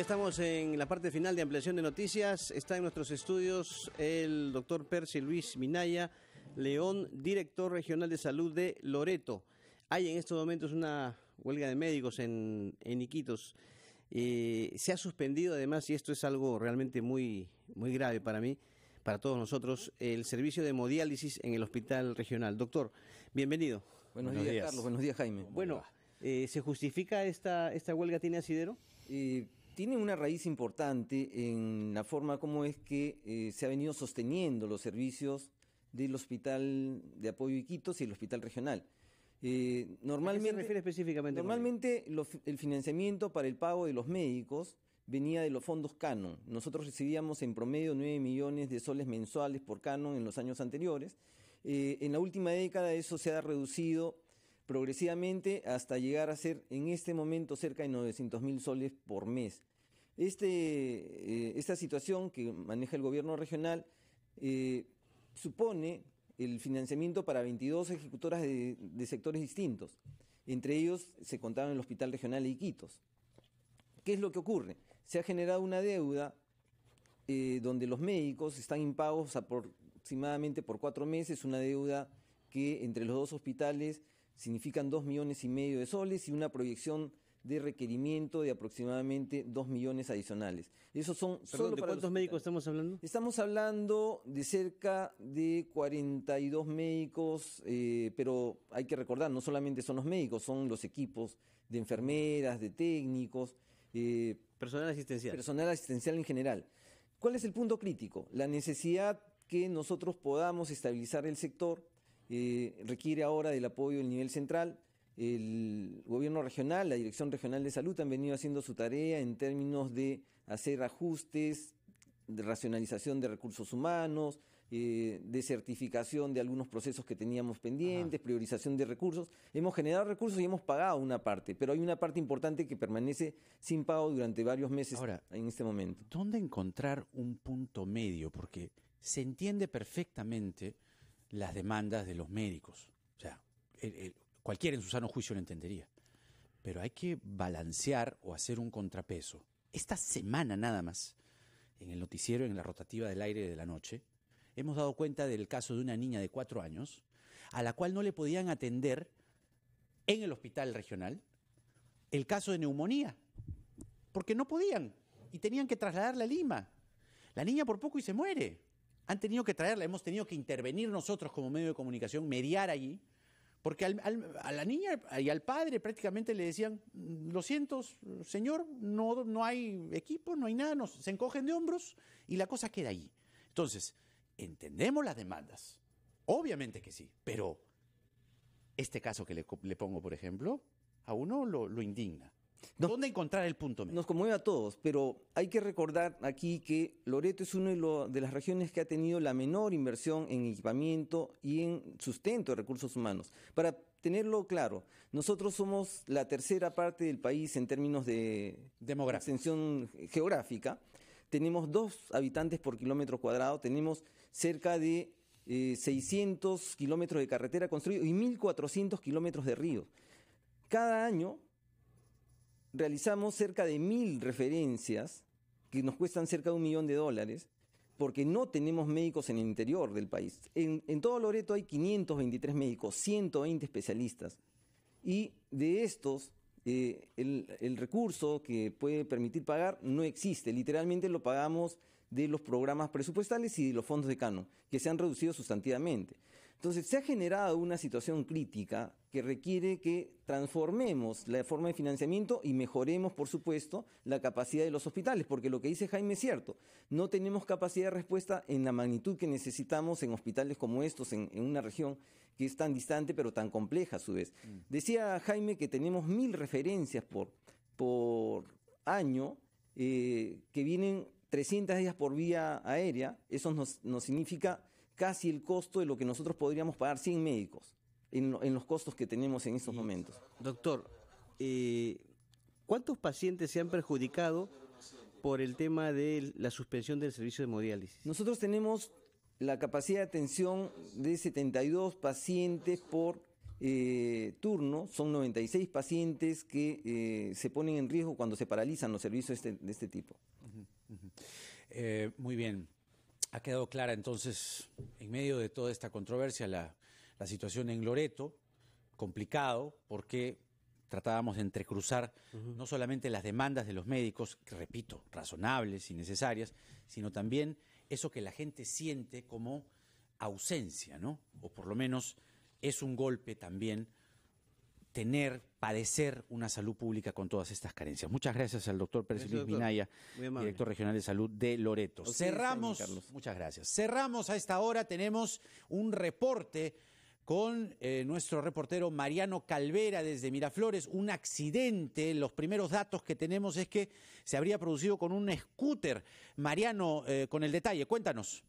ya estamos en la parte final de ampliación de noticias. Está en nuestros estudios el doctor Percy Luis Minaya León, director regional de salud de Loreto. Hay en estos momentos una huelga de médicos en Iquitos. Se ha suspendido además, y esto es algo realmente muy grave para mí, para todos nosotros, el servicio de hemodiálisis en el hospital regional. Doctor, bienvenido. Buenos días, Carlos. Buenos días, Jaime. Bueno, ¿se justifica esta huelga? ¿Tiene asidero? Tiene una raíz importante en la forma como es que se ha venido sosteniendo los servicios del Hospital de Apoyo Iquitos y el Hospital Regional. ¿A qué se refiere específicamente? Normalmente el financiamiento para el pago de los médicos venía de los fondos Canon. Nosotros recibíamos en promedio 9 millones de soles mensuales por Canon en los años anteriores. En la última década eso se ha reducido progresivamente hasta llegar a ser en este momento cerca de 900.000 soles por mes. Esta situación que maneja el gobierno regional supone el financiamiento para 22 ejecutoras de sectores distintos. Entre ellos se contaba el Hospital Regional de Iquitos. ¿Qué es lo que ocurre? Se ha generado una deuda donde los médicos están impagos aproximadamente por 4 meses, una deuda que entre los dos hospitales significan 2,5 millones de soles y una proyección de requerimiento de aproximadamente 2 millones adicionales. Esos son... Perdón, solo ¿de cuántos médicos estamos hablando? Estamos hablando de cerca de 42 médicos, pero hay que recordar, no solamente son los médicos, son los equipos de enfermeras, de técnicos... personal asistencial. Personal asistencial en general. ¿Cuál es el punto crítico? La necesidad que nosotros podamos estabilizar el sector requiere ahora del apoyo del nivel central. El gobierno regional, la Dirección Regional de Salud han venido haciendo su tarea en términos de hacer ajustes, de racionalización de recursos humanos, de certificación de algunos procesos que teníamos pendientes, priorización de recursos. Hemos generado recursos y hemos pagado una parte, pero hay una parte importante que permanece sin pago durante varios meses. Ahora, en este momento, ¿dónde encontrar un punto medio? Porque se entiende perfectamente las demandas de los médicos. O sea, cualquiera en su sano juicio lo entendería. Pero hay que balancear o hacer un contrapeso. Esta semana nada más, en el noticiero, en la rotativa del aire de la noche, hemos dado cuenta del caso de una niña de 4 años a la cual no le podían atender en el hospital regional el caso de neumonía, porque no podían y tenían que trasladarla a Lima. La niña por poco y se muere. Han tenido que traerla, hemos tenido que intervenir nosotros como medio de comunicación, mediar allí, porque a la niña y al padre prácticamente le decían: lo siento, señor, no hay equipo, no hay nada, se encogen de hombros y la cosa queda allí. Entonces, entendemos las demandas, obviamente que sí, pero este caso que le pongo, por ejemplo, a uno lo indigna. ¿Dónde encontrar el punto medio? Nos conmueve a todos, pero hay que recordar aquí que Loreto es una de las regiones que ha tenido la menor inversión en equipamiento y en sustento de recursos humanos. Para tenerlo claro, nosotros somos la tercera parte del país en términos de extensión geográfica. Tenemos 2 habitantes por kilómetro cuadrado, tenemos cerca de 600 kilómetros de carretera construida y 1.400 kilómetros de río. Cada año realizamos cerca de 1.000 referencias que nos cuestan cerca de $1 millón porque no tenemos médicos en el interior del país. En todo Loreto hay 523 médicos, 120 especialistas y de estos... el recurso que puede permitir pagar no existe, literalmente lo pagamos de los programas presupuestales y de los fondos de Canon, que se han reducido sustantivamente. Entonces se ha generado una situación crítica que requiere que transformemos la forma de financiamiento y mejoremos, por supuesto, la capacidad de los hospitales, porque lo que dice Jaime es cierto, no tenemos capacidad de respuesta en la magnitud que necesitamos en hospitales como estos, en una región que es tan distante pero tan compleja a su vez. Decía Jaime que tenemos 1.000 referencias por año, que vienen 300 de ellas por vía aérea. Eso nos significa casi el costo de lo que nosotros podríamos pagar 100 médicos en los costos que tenemos en estos momentos. Doctor, ¿cuántos pacientes se han perjudicado por el tema de la suspensión del servicio de hemodiálisis? Nosotros tenemos la capacidad de atención de 72 pacientes por turno son 96 pacientes que se ponen en riesgo cuando se paralizan los servicios de este tipo. Muy bien. Ha quedado clara entonces, en medio de toda esta controversia, la situación en Loreto, complicado porque tratábamos de entrecruzar no solamente las demandas de los médicos, que repito, razonables y necesarias, sino también eso que la gente siente como ausencia, ¿no? O por lo menos es un golpe también padecer una salud pública con todas estas carencias. Muchas gracias al doctor Percy Luis Minaya, director regional de salud de Loreto. Cerramos, muchas gracias. Cerramos a esta hora, tenemos un reporte con nuestro reportero Mariano Calvera desde Miraflores, un accidente. Los primeros datos que tenemos es que se habría producido con un scooter. Mariano, con el detalle, cuéntanos.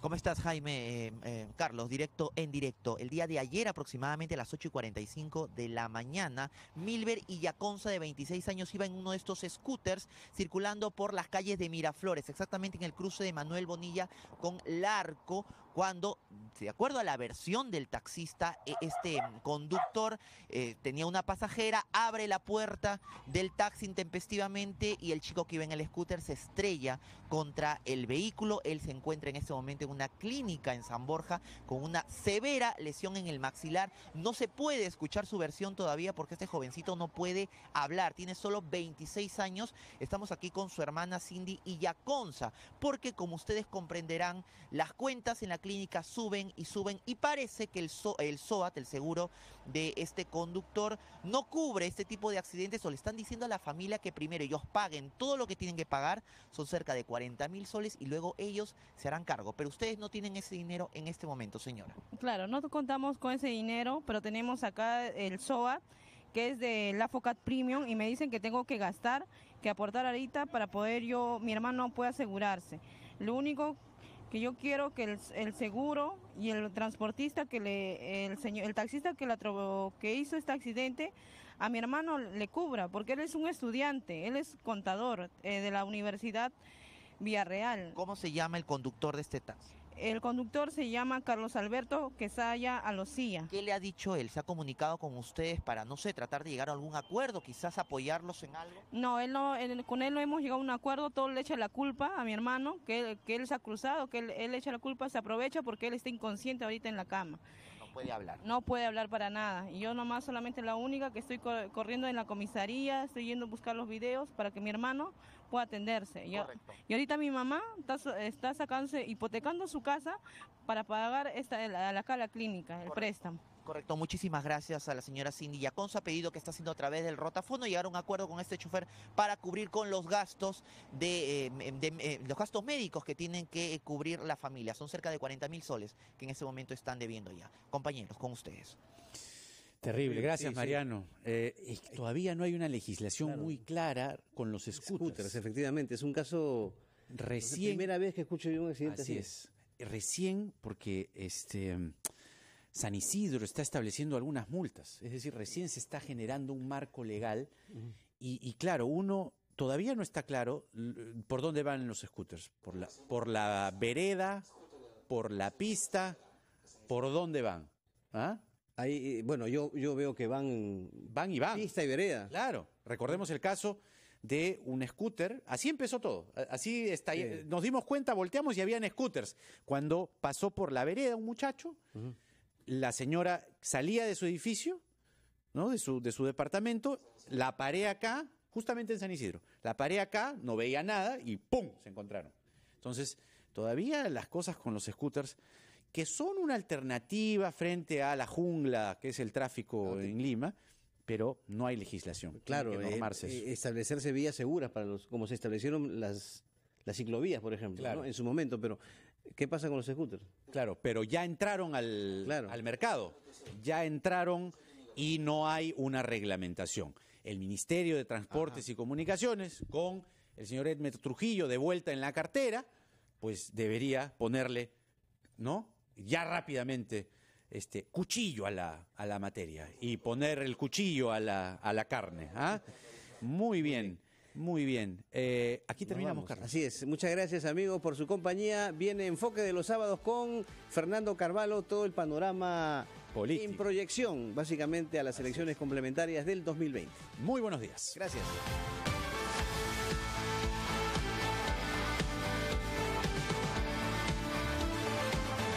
¿Cómo estás, Jaime? Carlos, directo en directo. El día de ayer, aproximadamente a las 8:45 de la mañana, Milver Yaconza, de 26 años, iba en uno de estos scooters circulando por las calles de Miraflores, exactamente en el cruce de Manuel Bonilla con Larco, cuando, de acuerdo a la versión del taxista, este conductor tenía una pasajera, abre la puerta del taxi intempestivamente y el chico que iba en el scooter se estrella contra el vehículo. Él se encuentra en este momento en una clínica en San Borja con una severa lesión en el maxilar. No se puede escuchar su versión todavía porque este jovencito no puede hablar, tiene solo 26 años. Estamos aquí con su hermana Cindy Yaconza, porque como ustedes comprenderán, las cuentas en la clínica suben y suben y parece que el SOAT, el seguro de este conductor, no cubre este tipo de accidentes, o le están diciendo a la familia que primero ellos paguen todo lo que tienen que pagar, son cerca de 40.000 soles, y luego ellos se harán cargo. Pero ustedes no tienen ese dinero en este momento, señora. Claro, no contamos con ese dinero, pero tenemos acá el SOAT, que es de la AFOCAT Premium, y me dicen que tengo que gastar, que aportar ahorita para poder yo, mi hermano pueda asegurarse. Lo único que yo quiero que el seguro y el transportista, que el taxista que hizo este accidente, a mi hermano le cubra, porque él es un estudiante, él es contador de la Universidad Villarreal. ¿Cómo se llama el conductor de este taxi? El conductor se llama Carlos Alberto Quesaya Alocía. ¿Qué le ha dicho él? ¿Se ha comunicado con ustedes para, no sé, tratar de llegar a algún acuerdo, quizás apoyarlos en algo? No, con él no hemos llegado a un acuerdo, todo le echa la culpa a mi hermano, que él se ha cruzado, que él echa la culpa, se aprovecha porque él está inconsciente ahorita en la cama. No puede hablar. No puede hablar para nada. Y yo nomás solamente la única que estoy corriendo en la comisaría, estoy yendo a buscar los videos para que mi hermano pueda atenderse. Correcto. Y ahorita mi mamá está sacándose, hipotecando su casa para pagar la clínica, el préstamo. Correcto, muchísimas gracias a la señora Cindy Yaconza. Ha pedido que está haciendo a través del rotafono llegar a un acuerdo con este chofer para cubrir con los gastos los gastos médicos que tienen que cubrir la familia. Son cerca de 40.000 soles que en este momento están debiendo ya. Compañeros, con ustedes. Terrible, gracias, sí, Mariano. Sí. Todavía no hay una legislación muy clara con los scooters. Efectivamente, es un caso recién. Es la primera vez que escucho de un accidente así. Es recién, porque San Isidro está estableciendo algunas multas, es decir, recién se está generando un marco legal y claro, uno todavía no está claro por dónde van los scooters, por la vereda, por la pista, por dónde van. ¿Ah? Ahí, bueno, yo veo que van. Pista y vereda. Claro, recordemos el caso de un scooter, así empezó todo, así está, sí. Nos dimos cuenta, volteamos y habían scooters. Cuando pasó por la vereda un muchacho, la señora salía de su edificio, ¿no? de su departamento, la paré acá, justamente en San Isidro, la paré acá, no veía nada y ¡pum! Se encontraron. Entonces, todavía las cosas con los scooters, que son una alternativa frente a la jungla, que es el tráfico en Lima, pero no hay legislación. Claro, establecerse vías seguras, como se establecieron las ciclovías, por ejemplo, claro, ¿no? En su momento, pero ¿qué pasa con los scooters? Claro, pero ya entraron al mercado, ya entraron y no hay una reglamentación. El Ministerio de Transportes y Comunicaciones, con el señor Edmundo Trujillo de vuelta en la cartera, pues debería ponerle, ¿no?, ya rápidamente cuchillo a la materia y poner el cuchillo a la carne. ¿Ah? Muy bien. Muy bien, aquí terminamos, Carlos. Así es, muchas gracias, amigos, por su compañía. Viene Enfoque de los Sábados con Fernando Carvalho, todo el panorama político. En proyección, básicamente, a las elecciones complementarias del 2020. Muy buenos días. Gracias.